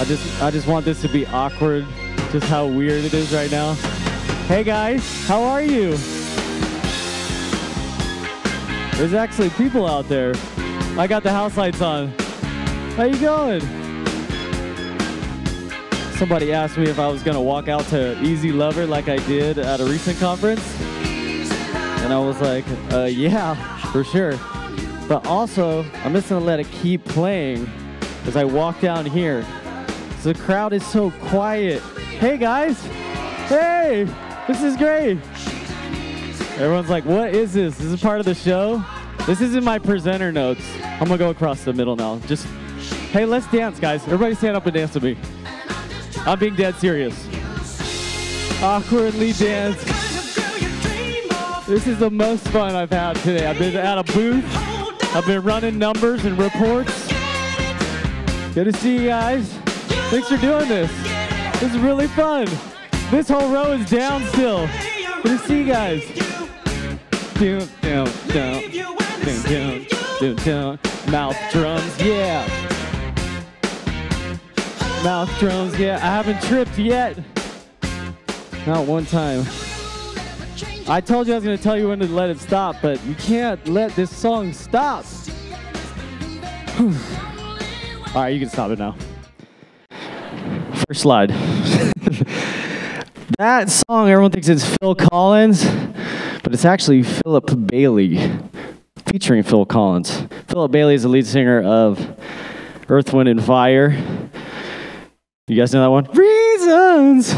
I just want this to be awkward, just how weird it is right now. Hey guys, how are you? There's actually people out there. I got the house lights on. How you going? Somebody asked me if I was gonna walk out to Easy Lover like I did at a recent conference. And I was like, yeah, for sure. But also, I'm just gonna let it keep playing as I walk down here. The crowd is so quiet. Hey guys, hey, this is great. Everyone's like, what is this? This is part of the show? This isn't my presenter notes. I'm gonna go across the middle now. Just, hey, let's dance guys. Everybody stand up and dance with me. I'm being dead serious. Awkwardly dance. This is the most fun I've had today. I've been at a booth. I've been running numbers and reports. Good to see you guys. Thanks for doing this. This is really fun. This whole row is down still. Good to see you guys. Mouth drums, yeah. Mouth drums, yeah. I haven't tripped yet. Not one time. I told you I was going to tell you when to let it stop, but you can't let this song stop. Whew. All right, you can stop it now. First slide. That song, everyone thinks it's Phil Collins, but it's actually Philip Bailey, featuring Phil Collins. Philip Bailey is the lead singer of Earth, Wind and Fire. You guys know that one? Reasons!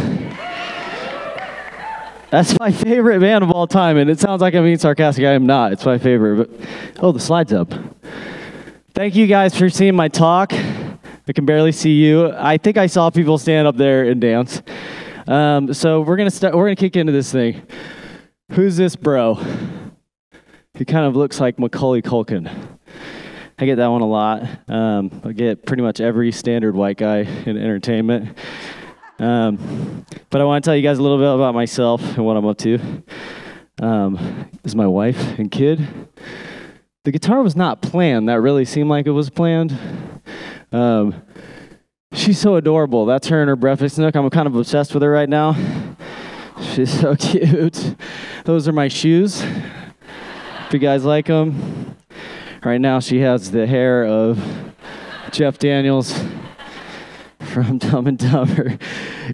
That's my favorite band of all time, and it sounds like I'm being sarcastic. I am not. It's my favorite. But oh, the slide's up. Thank you guys for seeing my talk. I can barely see you. I think I saw people stand up there and dance. So we're gonna start. We're gonna kick into this thing. Who's this bro? He kind of looks like Macaulay Culkin. I get that one a lot. I get pretty much every standard white guy in entertainment. But I want to tell you guys a little bit about myself and what I'm up to. This is my wife and kid. The guitar was not planned. That really seemed like it was planned. She's so adorable. That's her in her breakfast nook. I'm kind of obsessed with her right now. She's so cute. Those are my shoes, if you guys like them. Right now, she has the hair of Jeff Daniels from Dumb and Dumber.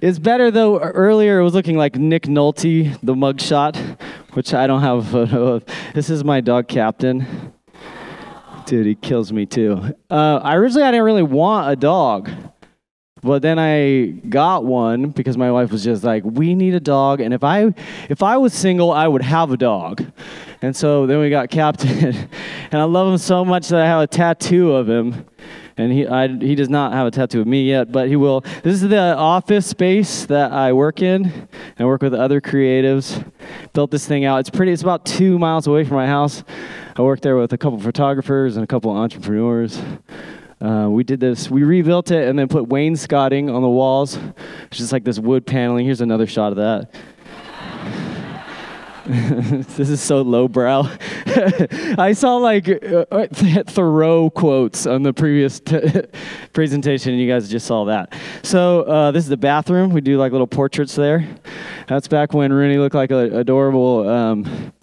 It's better, though. Earlier, it was looking like Nick Nolte, the mugshot, which I don't have a photo of. This is my dog, Captain. Dude, he kills me, too. I didn't really want a dog, but then I got one because my wife was just like, we need a dog, and if I was single, I would have a dog. And so then we got Captain, and I love him so much that I have a tattoo of him. And he does not have a tattoo of me yet, but he will. This is the office space that I work in, and I work with other creatives. Built this thing out. It's about 2 miles away from my house. I work there with a couple photographers and a couple entrepreneurs. We did this. We rebuilt it and then put wainscoting on the walls. It's just like this wood paneling. Here's another shot of that. This is so lowbrow. I saw like Thoreau quotes on the previous presentation, and you guys just saw that. So this is the bathroom. We do like little portraits there. That's back when Rooney looked like an adorable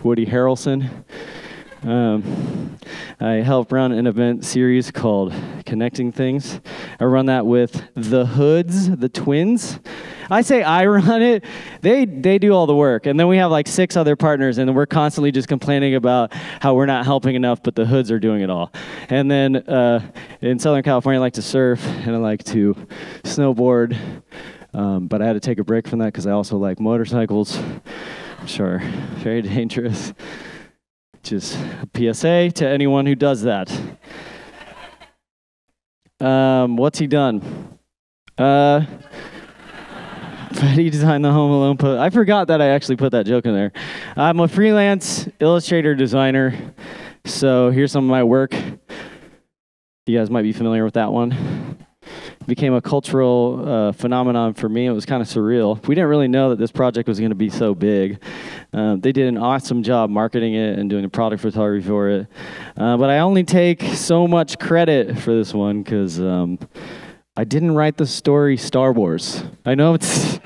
Woody Harrelson. I help run an event series called Connecting Things. I run that with the Hoods, the twins. I say I run it. They do all the work. And then we have like 6 other partners, and we're constantly just complaining about how we're not helping enough, but the Hoods are doing it all. And then in Southern California, I like to surf, and I like to snowboard. But I had to take a break from that because I also like motorcycles, which are very dangerous. Just a PSA to anyone who does that. What's he done? But he designed the Home Alone poster. I forgot that I actually put that joke in there. I'm a freelance illustrator designer, so here's some of my work. You guys might be familiar with that one. It became a cultural phenomenon for me. It was kind of surreal. We didn't really know that this project was going to be so big. They did an awesome job marketing it and doing the product photography for it. But I only take so much credit for this one because I didn't write the story Star Wars. I know that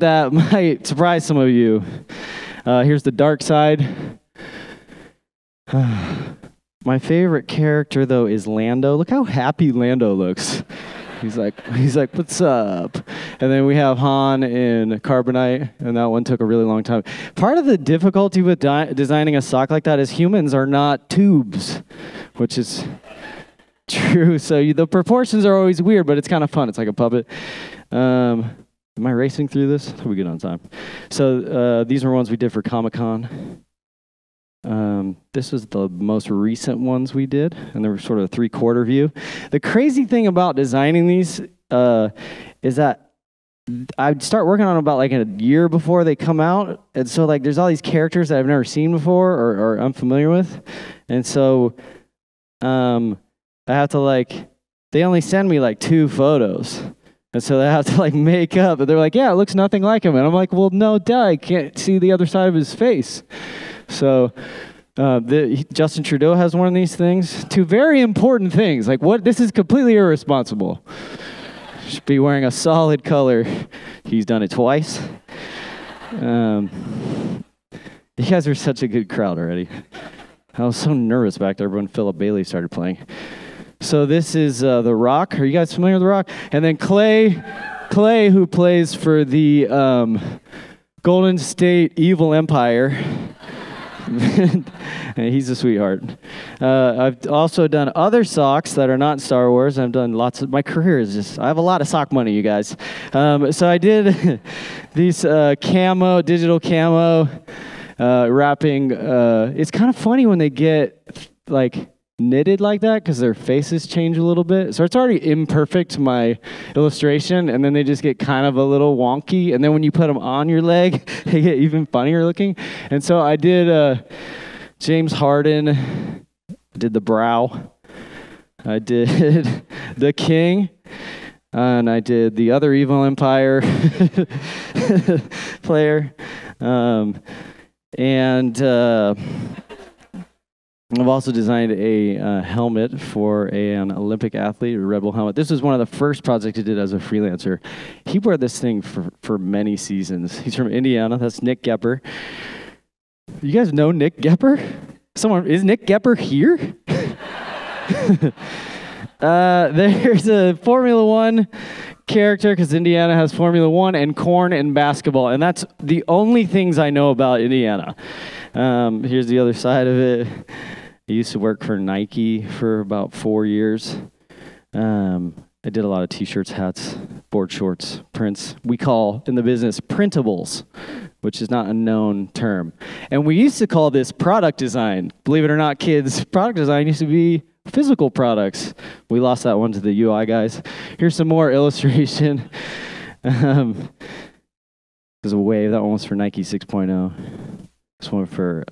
that might surprise some of you. Here's the dark side. My favorite character though is Lando. Look how happy Lando looks. He's like, what's up? And then we have Han in Carbonite, and that one took a really long time. Part of the difficulty with designing a sock like that is humans are not tubes, which is true. So the proportions are always weird, but it's kind of fun. It's like a puppet. Am I racing through this? Are we good on time? So these are ones we did for Comic-Con. This was the most recent ones we did, and they were sort of a three-quarter view. The crazy thing about designing these is that I'd start working on them about like a year before they come out, and so like there's all these characters that I've never seen before or unfamiliar with, and so I have to like, they only send me like 2 photos. And so they have to like make up, and they're like, yeah, it looks nothing like him. And I'm like, well, no, duh, I can't see the other side of his face. So Justin Trudeau has one of these things. 2 very important things. Like, what? This is completely irresponsible. Should be wearing a solid color. He's done it twice. You guys are such a good crowd already. I was so nervous back there when Philip Bailey started playing. So this is The Rock. Are you guys familiar with The Rock? And then Clay, who plays for the Golden State Evil Empire. He's a sweetheart. I've also done other socks that are not Star Wars. I've done lots of, my career is just, I have a lot of sock money, you guys. So I did these digital camo wrapping. It's kind of funny when they get like, knitted like that because their faces change a little bit. So it's already imperfect, my illustration, and then they just get kind of a little wonky, and then when you put them on your leg, they get even funnier looking. And so I did James Harden, I did the brow, I did the king, and I did the other evil empire player. I've also designed a helmet for an Olympic athlete, a Rebel helmet. This was one of the first projects I did as a freelancer. He wore this thing for many seasons. He's from Indiana. That's Nick Gepper. You guys know Nick Gepper? Is Nick Gepper here? There's a Formula One character because Indiana has Formula One and corn and basketball, and that's the only things I know about Indiana. Here's the other side of it. I used to work for Nike for about 4 years. I did a lot of t-shirts, hats, board shorts, prints. We call in the business printables, which is not a known term. And we used to call this product design. Believe it or not, kids, product design used to be physical products. We lost that one to the UI guys. Here's some more illustration. There's a wave. That one was for Nike 6.0. This one for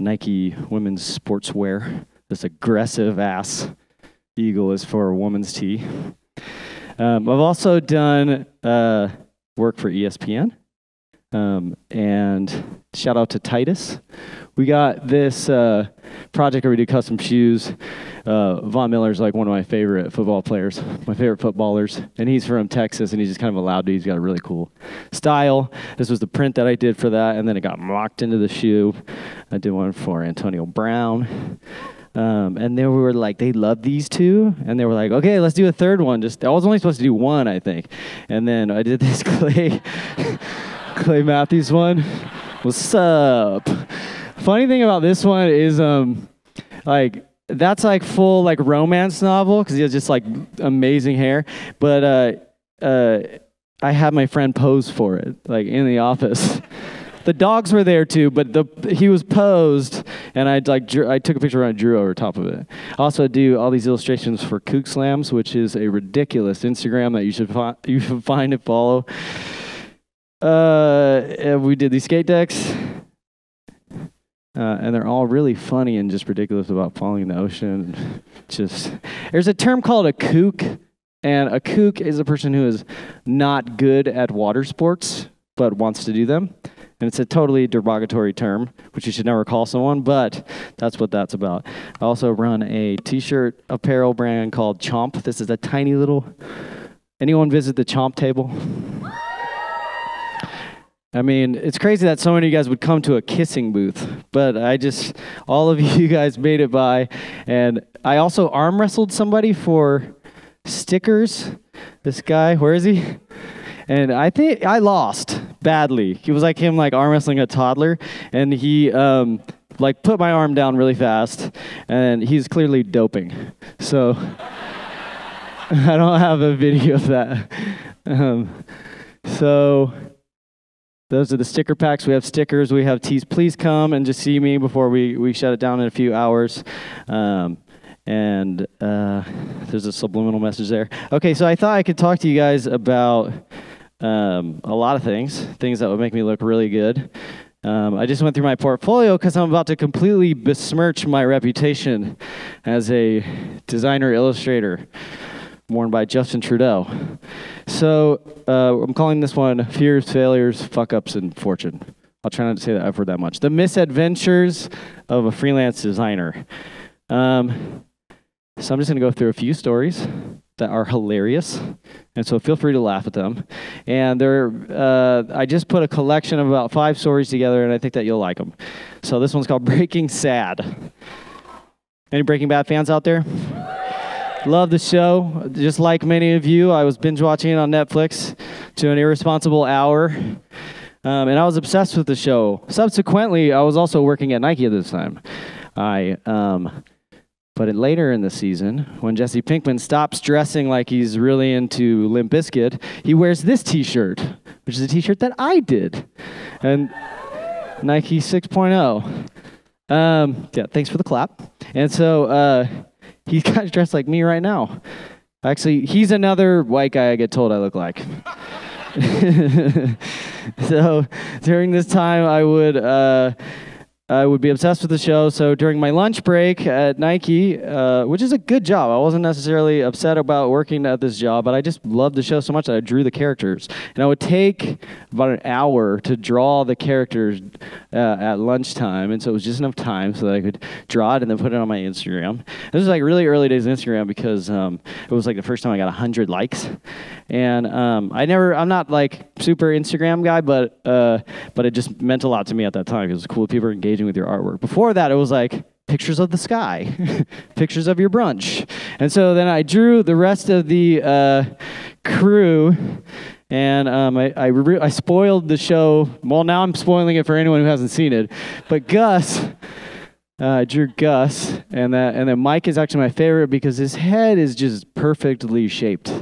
Nike Women's Sportswear. This aggressive ass eagle is for a woman's tee. I've also done work for ESPN. And shout out to Titus. We got this project where we do custom shoes. Von Miller's like one of my favorite footballers, and he's from Texas, and he's just kind of a loud dude. He's got a really cool style. This was the print that I did for that, and then it got mocked into the shoe. I did one for Antonio Brown. And then we were like, they love these 2, and they were like, okay, let's do a 3rd one. Just I was only supposed to do 1, I think. And then I did this Clay Matthews one. What's up? Funny thing about this one is, like, that's like full like romance novel because he has just like amazing hair. But I had my friend pose for it, like in the office. The dogs were there too, but he was posed, and I took a picture and I drew over top of it. I also do all these illustrations for Kook Slams, which is a ridiculous Instagram that you should find and follow. We did these skate decks, and they're all really funny and just ridiculous about falling in the ocean. There's a term called a kook, and a kook is a person who is not good at water sports but wants to do them. And it's a totally derogatory term, which you should never call someone, but that's what that's about. I also run a t-shirt apparel brand called Chomp. This is a tiny little... Anyone visit the Chomp table? I mean, it's crazy that so many of you guys would come to a kissing booth, but I just, all of you guys made it by. And I also arm wrestled somebody for stickers. This guy, where is he? And I think I lost badly. It was like him like arm wrestling a toddler, and he like put my arm down really fast, and he's clearly doping. So I don't have a video of that. So those are the sticker packs. We have stickers. We have tees. Please come and just see me before we shut it down in a few hours. There's a subliminal message there. Okay, so I thought I could talk to you guys about a lot of things that would make me look really good. I just went through my portfolio because I'm about to completely besmirch my reputation as a designer illustrator, worn by Justin Trudeau. So I'm calling this one Fears, Failures, Fuck-Ups, and Fortune. I'll try not to say that F word that much. The Misadventures of a Freelance Designer. So I'm just going to go through a few stories that are hilarious, and so feel free to laugh at them. And I just put a collection of about 5 stories together, and I think that you'll like them. So this one's called Breaking Sad. Any Breaking Bad fans out there? Love the show. Just like many of you, I was binge-watching it on Netflix to an irresponsible hour, and I was obsessed with the show. Subsequently, I was also working at Nike at this time. But later in the season, when Jesse Pinkman stops dressing like he's really into Limp Bizkit, he wears this t-shirt, which is a t-shirt that I did. And Nike 6.0. Yeah, thanks for the clap. And so he's kind of dressed like me right now. Actually, he's another white guy I get told I look like. So during this time, I would be obsessed with the show, so during my lunch break at Nike, which is a good job. I wasn't necessarily upset about working at this job, but I just loved the show so much that I drew the characters. And I would take about an hour to draw the characters at lunchtime, and so it was just enough time so that I could draw it and then put it on my Instagram. And this was like really early days of Instagram because it was like the first time I got 100 likes. And I'm not like super Instagram guy, but it just meant a lot to me at that time. It was cool that people were engaged with your artwork. Before that, it was like pictures of the sky, pictures of your brunch. And so then I drew the rest of the crew, and I spoiled the show. Well, now I'm spoiling it for anyone who hasn't seen it. But Gus, I drew Gus, and then Mike is actually my favorite because his head is just perfectly shaped.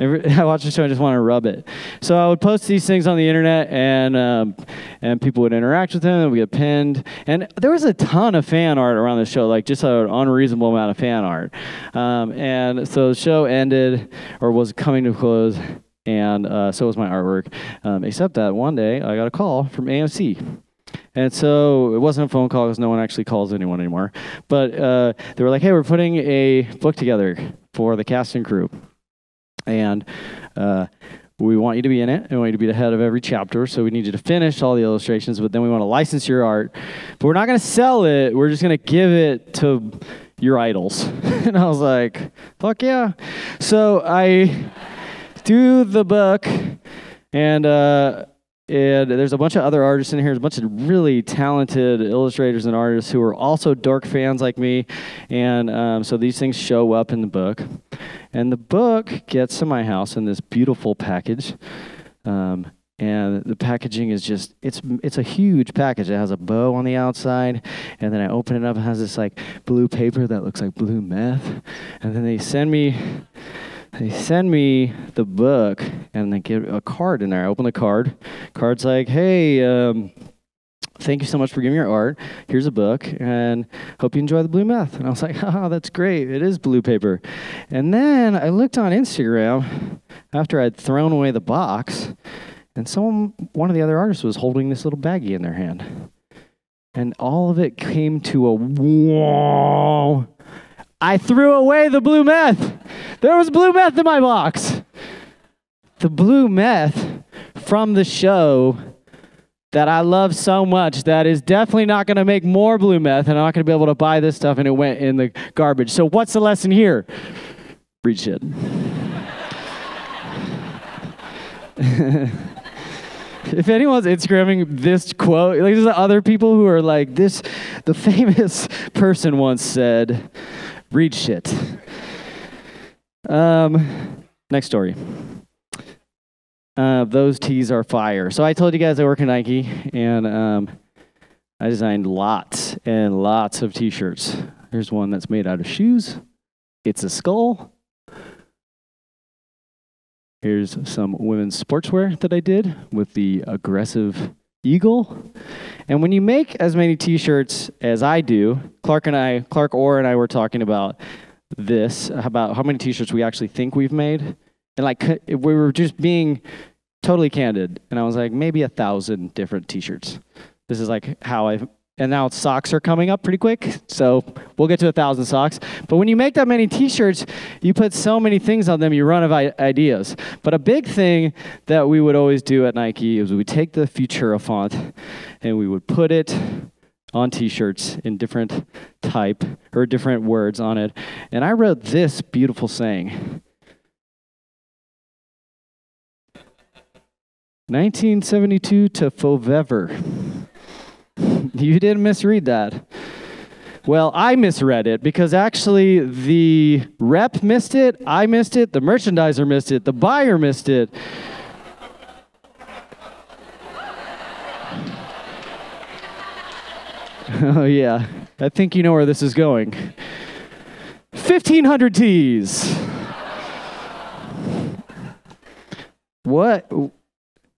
I watch the show, I just want to rub it. So I would post these things on the internet, and people would interact with them, and we get pinned. And there was a ton of fan art around the show, like just an unreasonable amount of fan art. And so the show ended, or was coming to a close, and so was my artwork. Except that one day, I got a call from AMC. And so it wasn't a phone call because no one actually calls anyone anymore. But they were like, hey, we're putting a book together for the casting crew. And we want you to be in it, and we want you to be the head of every chapter, so we need you to finish all the illustrations, but then we want to license your art. But we're not going to sell it, we're just going to give it to your idols. And I was like, fuck yeah. So I do the book, and there's a bunch of other artists in here, there's a bunch of really talented illustrators and artists who are also dork fans like me, and so these things show up in the book. And the book gets to my house in this beautiful package, and the packaging is just, it's a huge package. It has a bow on the outside, and then I open it up, and it has this like blue paper that looks like blue meth, and then they send me the book, and they get a card in there. I open the card. Card's like, hey, thank you so much for giving me your art. Here's a book, and hope you enjoy the blue meth. And I was like, haha, that's great. It is blue paper. And then I looked on Instagram after I'd thrown away the box, and one of the other artists was holding this little baggie in their hand. And all of it came to a whoa. I threw away the blue meth. There was blue meth in my box. The blue meth from the show that I love so much that is definitely not going to make more blue meth, and I'm not going to be able to buy this stuff, and it went in the garbage. So what's the lesson here? Breed shit. If anyone's Instagramming this quote, like, there's other people who are like, this, the famous person once said, read shit. Next story. Those tees are fire. So I told you guys I work at Nike, and I designed lots and lots of t-shirts. Here's one that's made out of shoes. It's a skull. Here's some women's sportswear that I did with the aggressive eagle. And when you make as many t-shirts as I do, Clark Orr and I were talking about this, about how many t-shirts we actually think we've made. And like, we were just being totally candid. And I was like, maybe 1,000 different t-shirts. This is like how I've, and now socks are coming up pretty quick, so we'll get to 1,000 socks. But when you make that many t-shirts, you put so many things on them, you run out of ideas. But a big thing that we would always do at Nike is we would take the Futura font and we would put it on t-shirts in different type or different words on it. And I wrote this beautiful saying. 1972 to forever. You didn't misread that. Well, I misread it, because actually the rep missed it, I missed it, the merchandiser missed it, the buyer missed it. Oh yeah, I think you know where this is going. 1,500 tees. What?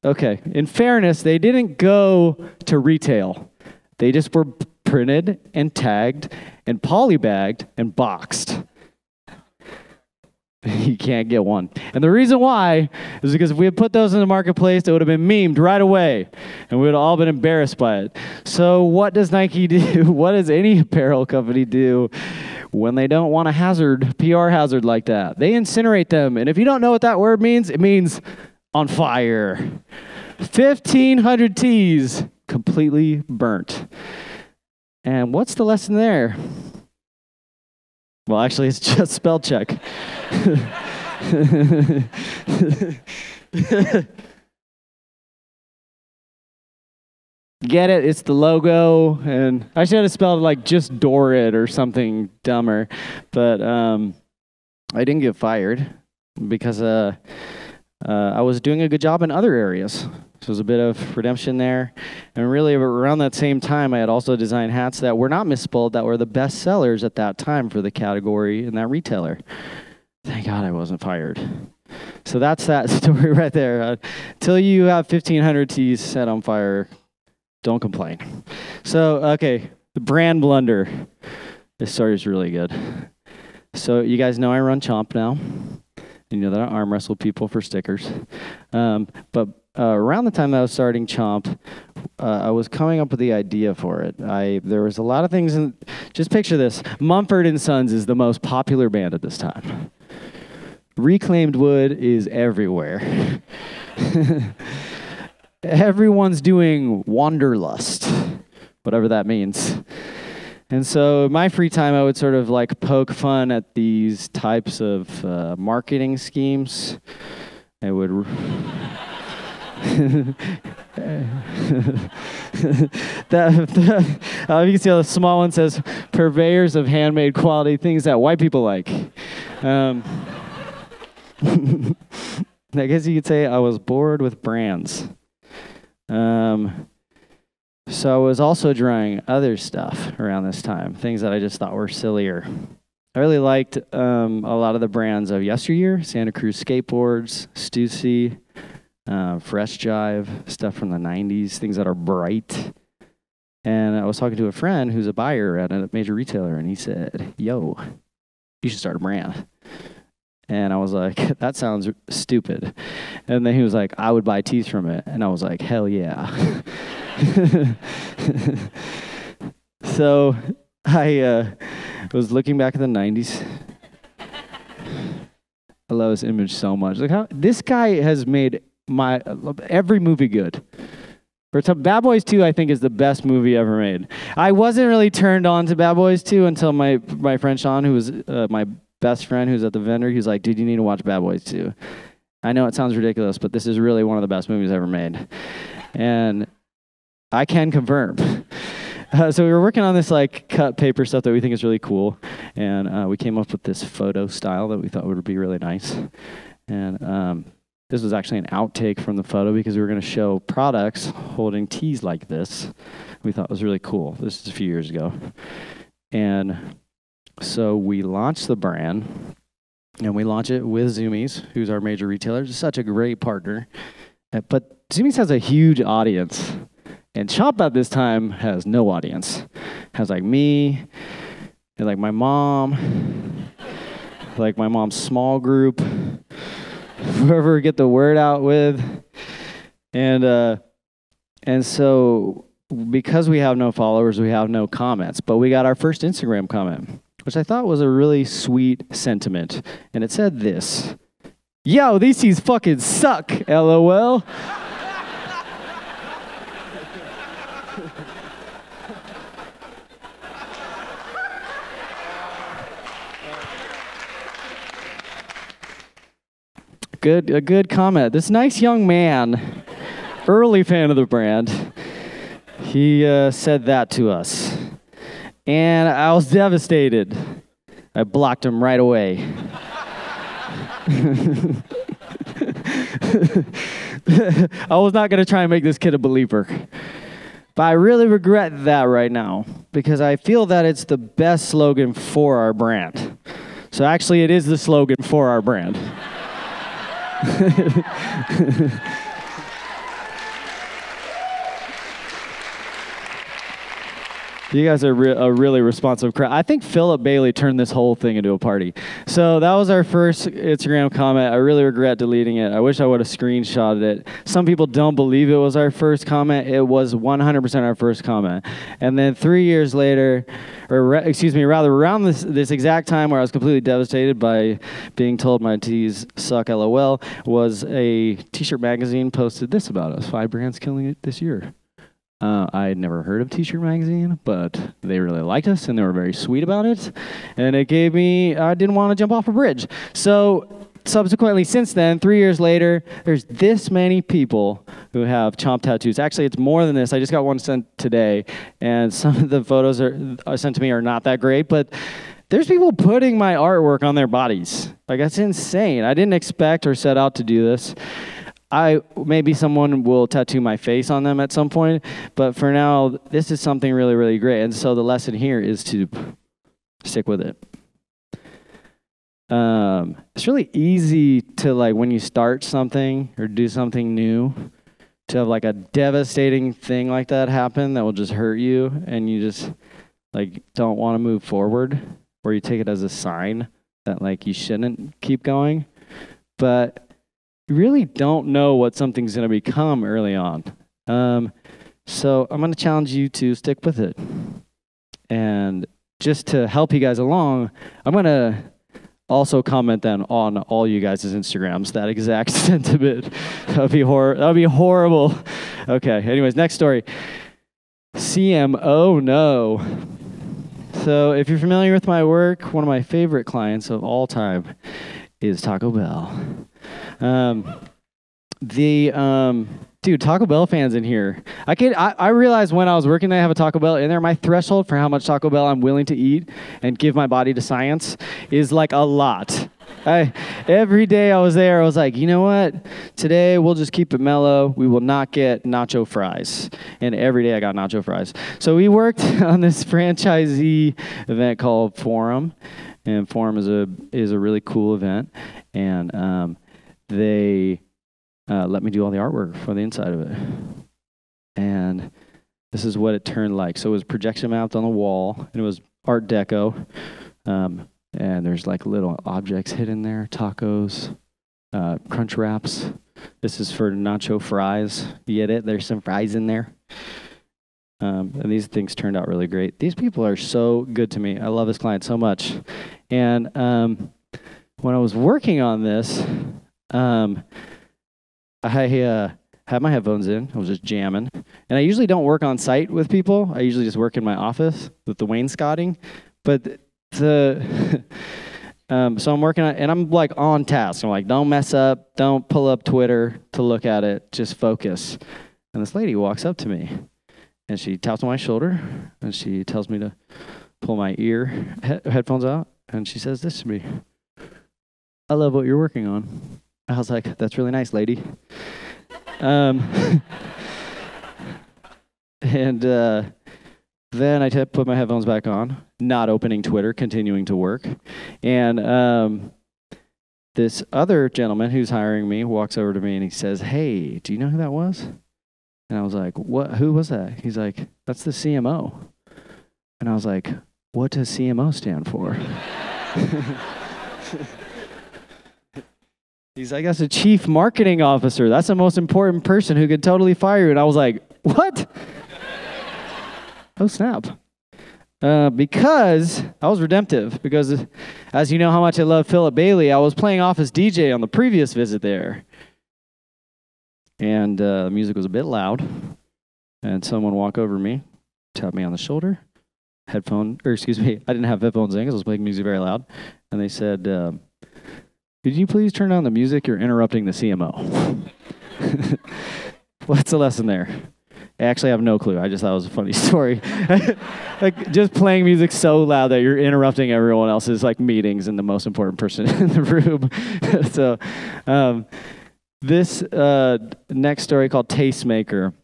Okay, in fairness, they didn't go to retail. They just were printed and tagged and polybagged and boxed. You can't get one. And the reason why is because if we had put those in the marketplace, they would have been memed right away, and we would have all been embarrassed by it. So what does Nike do? What does any apparel company do when they don't want a hazard, PR hazard like that? They incinerate them. And if you don't know what that word means, it means on fire. 1,500 tees. Completely burnt. And what's the lesson there? Well, actually, it's just spell check. Get it? It's the logo. And I should have spelled it like just Dorit or something dumber. But I didn't get fired because I was doing a good job in other areas. So there's a bit of redemption there. And really around that same time, I had also designed hats that were not misspelled, that were the best sellers at that time for the category and that retailer. Thank God I wasn't fired. So that's that story right there. Till you have 1,500 tees set on fire, don't complain. So, okay, the brand blunder. This story is really good. So you guys know I run Chomp now. You know that I arm wrestle people for stickers. Around the time that I was starting Chomp, I was coming up with the idea for it. There was a lot of things in, just picture this. Mumford & Sons is the most popular band at this time. Reclaimed wood is everywhere. Everyone's doing wanderlust, whatever that means. And so in my free time, I would sort of like poke fun at these types of marketing schemes. I would... you can see how the small one says purveyors of handmade quality things that white people like. I guess you could say I was bored with brands. So I was also drawing other stuff around this time, things that I just thought were sillier. I really liked a lot of the brands of yesteryear, Santa Cruz Skateboards, Stussy, Fresh Jive, stuff from the 90s, things that are bright. And I was talking to a friend who's a buyer at a major retailer, and he said, yo, you should start a brand. And I was like, that sounds stupid. And then he was like, I would buy tees from it. And I was like, hell yeah. So I was looking back at the 90s. I love this image so much. Look how this guy has made every movie good. Bad Boys 2, I think, is the best movie ever made. I wasn't really turned on to Bad Boys 2 until my friend Sean, who was my best friend who's at the vendor, he's like, dude, you need to watch Bad Boys 2. I know it sounds ridiculous, but this is really one of the best movies ever made. And I can confirm. So we were working on this like cut paper stuff that we think is really cool. And we came up with this photo style that we thought would be really nice. And this was actually an outtake from the photo because we were going to show products holding teas like this. We thought it was really cool. This is a few years ago. And so we launched the brand, and we launched it with Zoomies, who's our major retailer. It's such a great partner. But Zoomies has a huge audience. And Chomp at this time has no audience. Has like me, and like my mom, like my mom's small group, whoever we get the word out with. And so because we have no followers, we have no comments, but we got our first Instagram comment, which I thought was a really sweet sentiment. And it said this, yo, these teas fucking suck, LOL. A good comment. This nice young man, early fan of the brand, he said that to us. And I was devastated. I blocked him right away. I was not going to try and make this kid a believer. But I really regret that right now, because I feel that it's the best slogan for our brand. So actually, it is the slogan for our brand. You guys are a really responsive crowd. I think Philip Bailey turned this whole thing into a party. So that was our first Instagram comment. I really regret deleting it. I wish I would have screenshotted it. Some people don't believe it was our first comment. It was 100% our first comment. And then 3 years later, or excuse me, rather around this exact time where I was completely devastated by being told my teas suck LOL, was a t-shirt magazine posted this about us. 5 brands killing it this year. I had never heard of T-Shirt Magazine, but they really liked us, and they were very sweet about it. And it gave me, I didn't want to jump off a bridge. So subsequently, since then, 3 years later, there's this many people who have Chomp tattoos. Actually, it's more than this. I just got one sent today, and some of the photos are sent to me are not that great, but there's people putting my artwork on their bodies. Like, that's insane. I didn't expect or set out to do this. Maybe someone will tattoo my face on them at some point, but for now, this is something really, really great. And so the lesson here is to stick with it. It's really easy to, like, when you start something or do something new, to have like a devastating thing like that happen that will just hurt you, and you just like don't want to move forward, or you take it as a sign that like you shouldn't keep going. But you really don't know what something's going to become early on. So I'm going to challenge you to stick with it. And just to help you guys along, I'm going to also comment then on all you guys' Instagrams, that exact sentiment. That'd be horrible. Okay, anyways, next story. CMO, no. So if you're familiar with my work, one of my favorite clients of all time is Taco Bell. Dude, Taco Bell fans in here. I realized when I was working, I have a Taco Bell in there. My threshold for how much Taco Bell I'm willing to eat and give my body to science is like a lot. Every day I was there, I was like, you know what? Today we'll just keep it mellow. We will not get nacho fries. And every day I got nacho fries. So we worked on this franchisee event called Forum. And Forum is a really cool event. And, they let me do all the artwork for the inside of it. And this is what it turned like. So it was projection mapped on the wall, and it was Art Deco. And there's like little objects hidden there, tacos, crunch wraps. This is for nacho fries. You get it? There's some fries in there. And these things turned out really great. These people are so good to me. I love this client so much. And when I was working on this, I had my headphones in. I was just jamming. And I usually don't work on site with people. I usually just work in my office with the wainscoting. But the so I'm working on, and I'm like on task. I'm like, don't mess up. Don't pull up Twitter to look at it. Just focus. And this lady walks up to me, and she taps on my shoulder, and she tells me to pull my ear headphones out, and she says this to me. I love what you're working on. I was like, that's really nice, lady. And then I put my headphones back on, not opening Twitter, continuing to work. And this other gentleman who's hiring me walks over to me and he says, hey, do you know who that was? And I was like, what? Who was that? He's like, that's the CMO. And I was like, what does CMO stand for? He's like, that's a chief marketing officer. That's the most important person who could totally fire you. And I was like, what? Oh, snap. Because I was redemptive. Because as you know how much I love Philip Bailey, I was playing office DJ on the previous visit there. And the music was a bit loud. And someone walked over me, tapped me on the shoulder. I didn't have headphones in because I was playing music very loud. And they said, could you please turn down the music? You're interrupting the CMO. What's the lesson there? I actually have no clue. I just thought it was a funny story. Like just playing music so loud that you're interrupting everyone else's like meetings and the most important person in the room. So this next story called Tastemaker.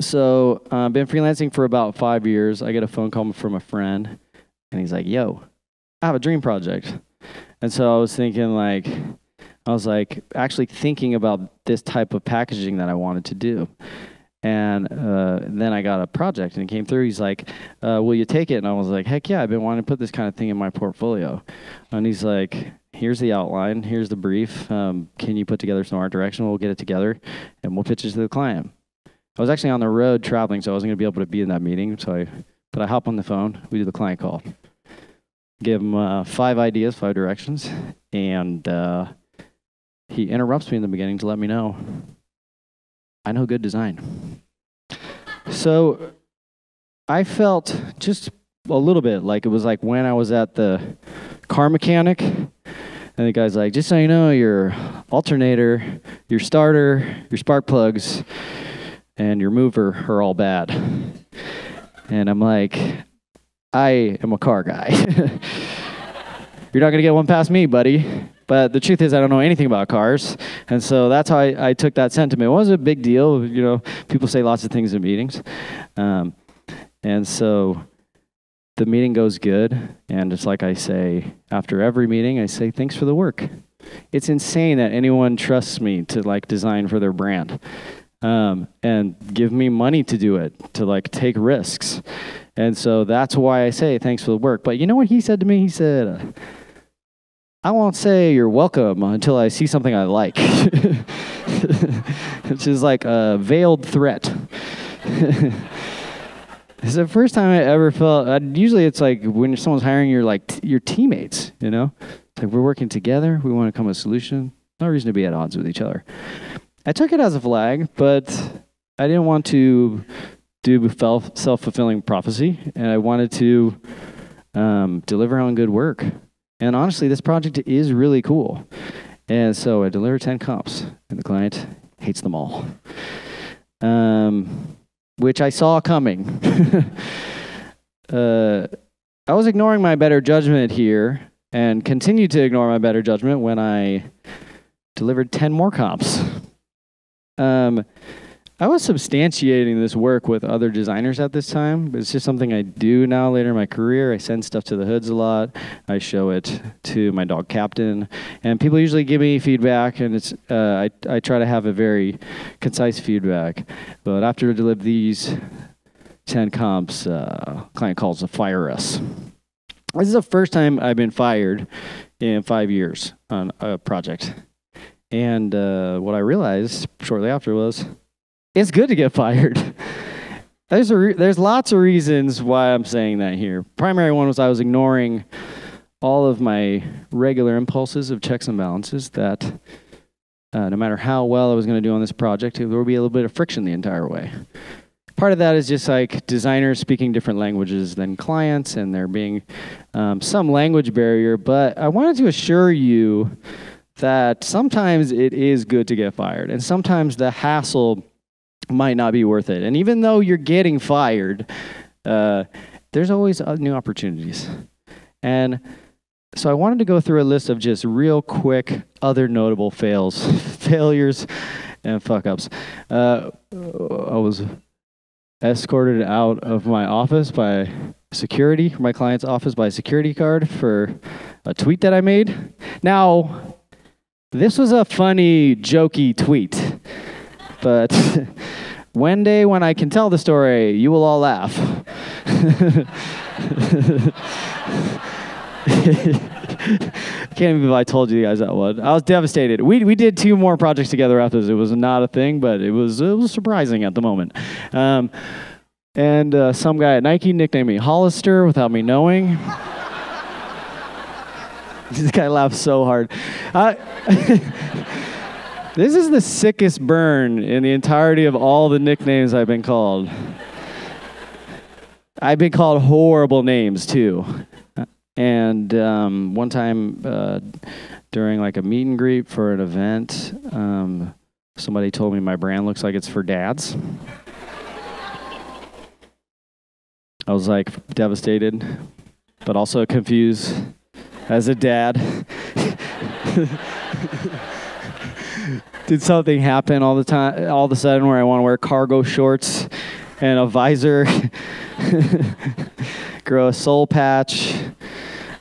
So I've been freelancing for about 5 years. I get a phone call from a friend and he's like, yo, I have a dream project. And so I was thinking like, actually thinking about this type of packaging that I wanted to do. And then I got a project and it came through. He's like, will you take it? And I was like, heck yeah, I've been wanting to put this kind of thing in my portfolio. And he's like, here's the outline, here's the brief. Can you put together some art direction? We'll get it together and we'll pitch it to the client. I was actually on the road traveling, so I wasn't gonna be able to be in that meeting. So I hop on the phone, we do the client call. Give him 5 ideas, 5 directions, and he interrupts me in the beginning to let me know, I know good design. So I felt just a little bit like it was like when I was at the car mechanic, and the guy's like, just so you know, your alternator, your starter, your spark plugs, and your mover are all bad. And I'm like, I am a car guy. You're not gonna get one past me, buddy. But the truth is I don't know anything about cars. And so that's how I took that sentiment. It wasn't a big deal. You know, people say lots of things in meetings. And so the meeting goes good. And it's like I say, after every meeting, I say, thanks for the work. It's insane that anyone trusts me to like design for their brand and give me money to do it, to like take risks. And so that's why I say thanks for the work. But you know what he said to me? He said, I won't say you're welcome until I see something I like. Which is like a veiled threat. It's the first time I ever felt, usually it's like when someone's hiring you, like your teammates, you know? It's like we're working together, we want to come with a solution. No reason to be at odds with each other. I took it as a flag, but I didn't want to do self-fulfilling prophecy, and I wanted to deliver on good work. And honestly, this project is really cool. And so I delivered 10 comps, and the client hates them all, which I saw coming. I was ignoring my better judgment here and continued to ignore my better judgment when I delivered 10 more comps. I was substantiating this work with other designers at this time, but it's just something I do now later in my career. I send stuff to the hoods a lot. I show it to my dog Captain, and people usually give me feedback, and it's I try to have a very concise feedback. But after I deliver these 10 comps, client calls to fire us. This is the first time I've been fired in 5 years on a project, and what I realized shortly after was, it's good to get fired. There's lots of reasons why I'm saying that here. Primary one was I was ignoring all of my regular impulses of checks and balances that No matter how well I was going to do on this project, there would be a little bit of friction the entire way. Part of that is just like designers speaking different languages than clients and there being some language barrier, but I wanted to assure you that sometimes it is good to get fired and sometimes the hassle might not be worth it. And even though you're getting fired, there's always new opportunities. And so I wanted to go through a list of just real quick other notable failures and fuck-ups. I was escorted out of my office by security, my client's office by security guard for a tweet that I made. Now, this was a funny, jokey tweet, but one day when I can tell the story, you will all laugh. Can't believe I told you guys that one. I was devastated. We did 2 more projects together after this. It was not a thing, but it was surprising at the moment. And some guy at Nike nicknamed me Hollister without me knowing. This guy laughed so hard. This is the sickest burn in the entirety of all the nicknames I've been called. I've been called horrible names too. And one time during like a meet and greet for an event, somebody told me my brand looks like it's for dads. I was like devastated, but also confused as a dad. Did something happen all of a sudden where I want to wear cargo shorts and a visor, grow a soul patch?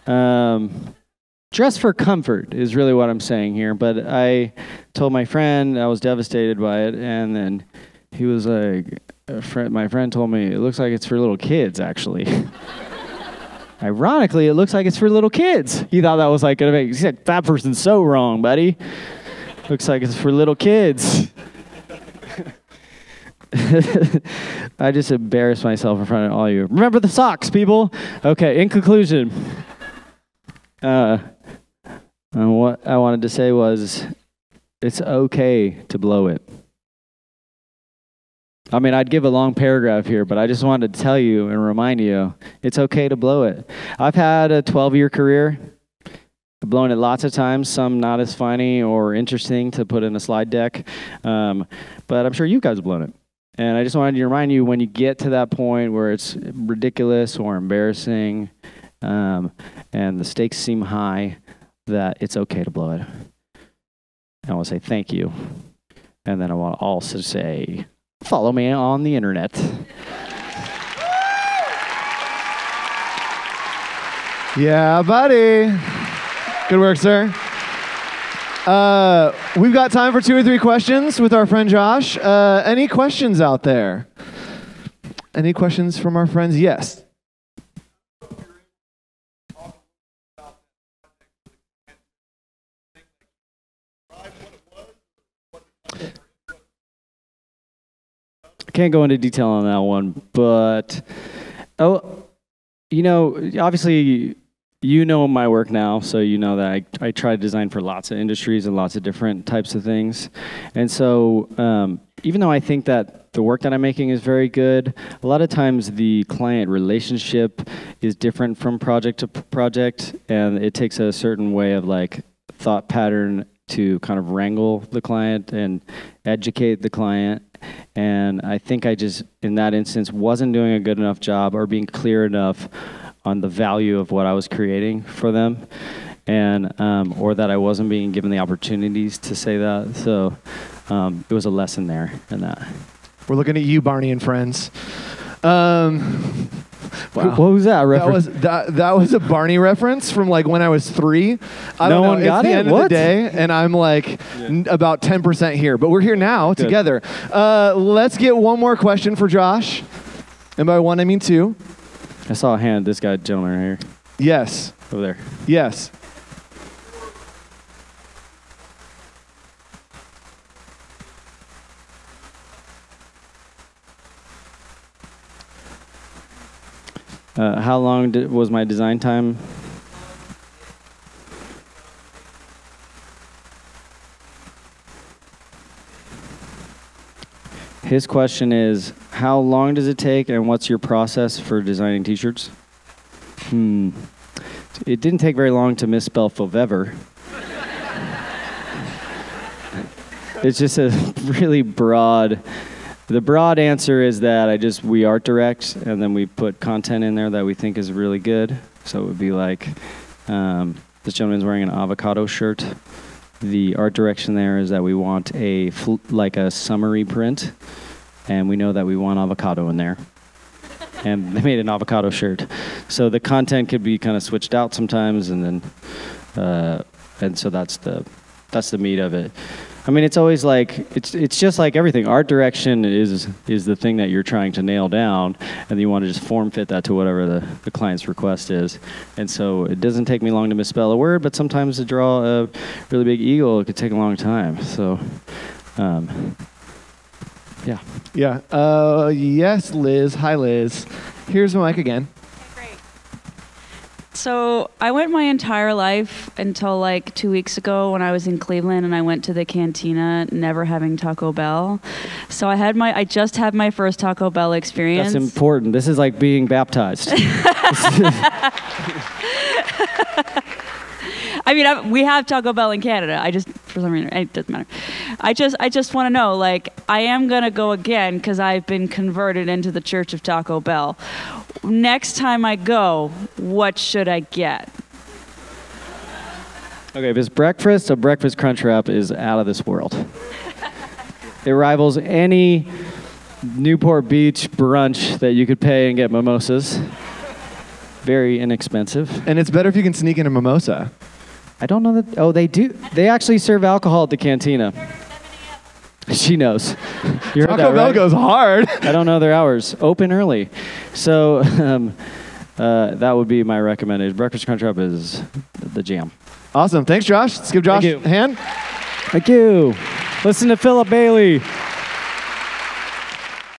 Dress for comfort is really what I'm saying here, but I told my friend I was devastated by it, and then he was like, my friend told me, it looks like it's for little kids, actually. Ironically, it looks like it's for little kids. He thought that was like gonna make, he's like, that person's so wrong, buddy. Looks like it's for little kids. I just embarrassed myself in front of all you. Remember the socks, people. Okay, in conclusion, what I wanted to say was, it's okay to blow it. I mean, I'd give a long paragraph here, but I just wanted to tell you and remind you, it's okay to blow it. I've had a 12-year career. I've blown it lots of times, some not as funny or interesting to put in a slide deck, but I'm sure you guys have blown it. And I just wanted to remind you, when you get to that point where it's ridiculous or embarrassing, and the stakes seem high, that it's okay to blow it. And I want to say thank you. And then I want to also say, follow me on the internet. Yeah, buddy. Good work, sir. We've got time for 2 or 3 questions with our friend Josh. Any questions out there? Any questions from our friends? Yes. Can't go into detail on that one, but you know, obviously you know my work now, so you know that I try to design for lots of industries and lots of different types of things. And so even though I think that the work that I'm making is very good, a lot of times the client relationship is different from project to project, and it takes a certain way of like thought pattern to kind of wrangle the client and educate the client. And I think I just, in that instance, wasn't doing a good enough job or being clear enough on the value of what I was creating for them, and or that I wasn't being given the opportunities to say that. So it was a lesson there in that. We're looking at you, Barney and friends. Wow. What was that reference? That was a Barney reference from like when I was 3. I don't know, it's the end of the day, and I'm like about 10% here, but we're here now together. Let's get one more question for Josh, and by one I mean 2. I saw a hand. This guy, gentleman right here. Yes. Over there. Yes. How long was my design time? His question is, how long does it take and what's your process for designing t-shirts? It didn't take very long to misspell Fovever. It's just a really broad, the broad answer is that we art direct and then we put content in there that we think is really good. So it would be like, this gentleman's wearing an avocado shirt. The art direction there is that we want a summary print, and we know that we want avocado in there. And they made an avocado shirt, so the content could be kind of switched out sometimes, and then and so that's the meat of it. I mean, it's always like it's just like everything. Art direction is the thing that you're trying to nail down, and you want to just form fit that to whatever the client's request is. And so it doesn't take me long to misspell a word, but sometimes to draw a really big eagle, it could take a long time. So. Yeah. Yeah. Yes, Liz. Hi, Liz. Here's Mike again. Okay, great. So I went my entire life until like 2 weeks ago when I was in Cleveland and I went to the cantina, never having Taco Bell. So I just had my first Taco Bell experience. That's important. This is like being baptized. I mean, we have Taco Bell in Canada. For some reason, it doesn't matter. I just want to know, like, I am going to go again because I've been converted into the Church of Taco Bell. Next time I go, what should I get? Okay, if it's breakfast, a Breakfast Crunchwrap is out of this world. It rivals any Newport Beach brunch that you could pay and get mimosas. Very inexpensive. And it's better if you can sneak in a mimosa. I don't know that, oh, they do. They actually serve alcohol at the cantina. She knows. You heard that, right? Taco Bell goes hard. I don't know their hours. Open early. So that would be my recommended. Breakfast Crunchwrap is the jam. Awesome. Thanks, Josh. Let's give Josh a hand. Thank you. Listen to Philip Bailey.